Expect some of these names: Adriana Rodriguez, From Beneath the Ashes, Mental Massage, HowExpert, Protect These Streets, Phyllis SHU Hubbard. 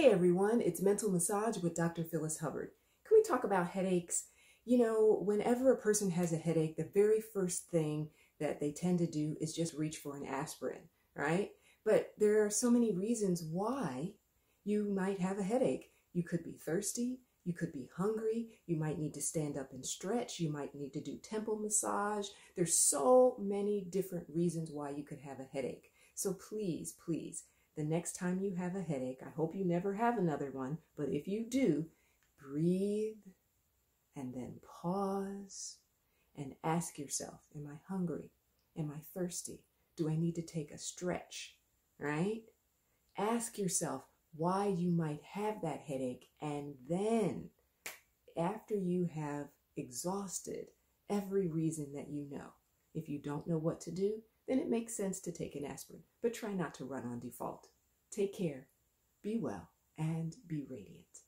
Hey everyone, it's Mental Massage with Dr. Phyllis Hubbard. Can we talk about headaches? You know, whenever a person has a headache, the very first thing that they tend to do is just reach for an aspirin, right? But there are so many reasons why you might have a headache. You could be thirsty, you could be hungry, you might need to stand up and stretch, you might need to do temple massage. There's so many different reasons why you could have a headache. So please, please, the next time you have a headache, I hope you never have another one, but if you do, breathe and then pause and ask yourself, am I hungry? Am I thirsty? Do I need to take a stretch, right? Ask yourself why you might have that headache, and then after you have exhausted every reason that you know, if you don't know what to do, then it makes sense to take an aspirin, but try not to run on default. Take care, be well, and be radiant.